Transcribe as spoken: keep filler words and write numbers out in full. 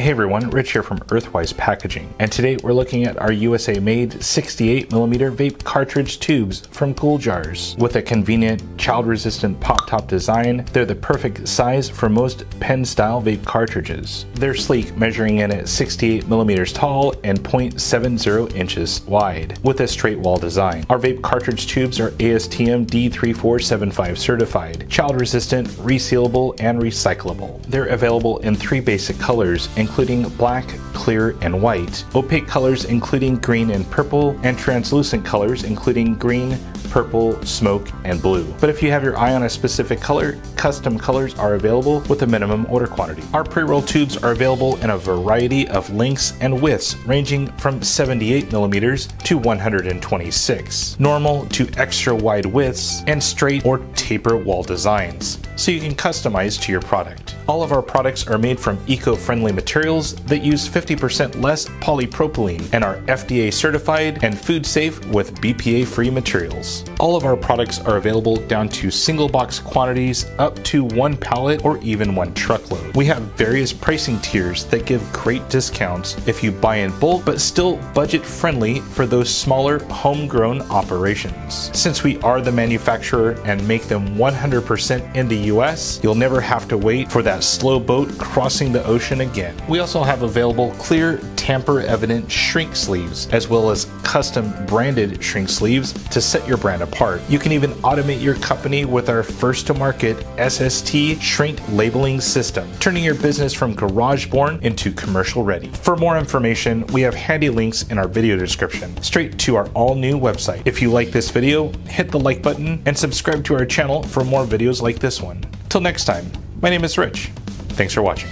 Hey everyone, Rich here from Earthwise Packaging, and today we're looking at our U S A-made sixty-eight millimeter vape cartridge tubes from CoolJarz. With a convenient, child-resistant pop-top design, they're the perfect size for most pen-style vape cartridges. They're sleek, measuring in at sixty-eight millimeters tall and zero point seven zero inches wide, with a straight wall design. Our vape cartridge tubes are A S T M D three four seven five certified, child-resistant, resealable, and recyclable. They're available in three basic colors, including black, clear, and white, opaque colors including green and purple, and translucent colors including green, purple, smoke, and blue. But if you have your eye on a specific color, custom colors are available with a minimum order quantity. Our pre-roll tubes are available in a variety of lengths and widths, ranging from seventy-eight millimeters to one hundred twenty-six, normal to extra wide widths, and straight or taper wall designs, so you can customize to your product. All of our products are made from eco-friendly materials that use fifty percent less polypropylene and are F D A certified and food safe with B P A-free materials. All of our products are available down to single box quantities up to one pallet or even one truckload. We have various pricing tiers that give great discounts if you buy in bulk but still budget friendly for those smaller homegrown operations. Since we are the manufacturer and make them one hundred percent in the U S, you'll never have to wait for that slow boat crossing the ocean again. We also have available clear, tamper-evident shrink sleeves, as well as custom branded shrink sleeves to set your brand apart. You can even automate your company with our first-to-market S S T Shrink Labeling System, turning your business from garage-born into commercial-ready. For more information, we have handy links in our video description, straight to our all-new website. If you like this video, hit the like button and subscribe to our channel for more videos like this one. Till next time. My name is Rich. Thanks for watching.